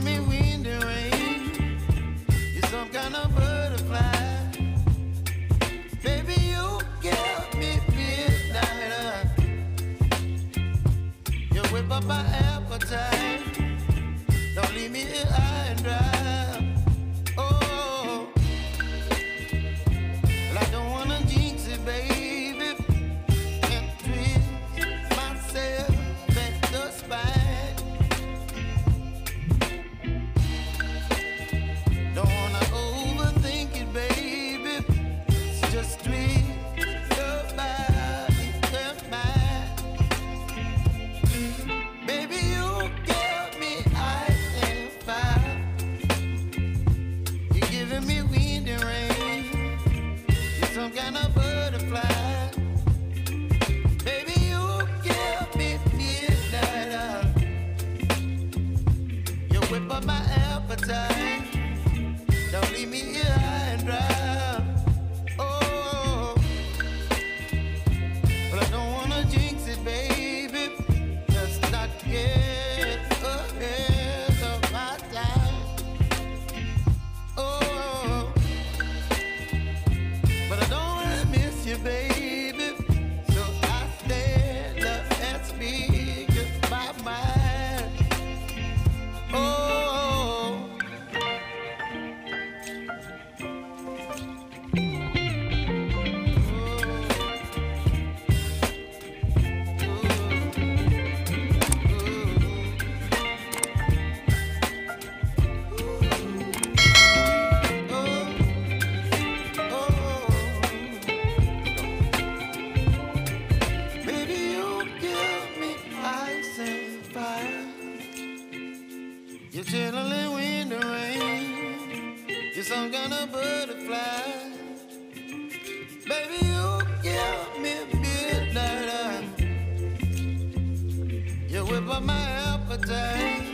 give me wind and rain. You're some kind of butterfly. Baby, you give me midnight. You whip up my appetite. Don't leave me here high and dry. Whip up my appetite.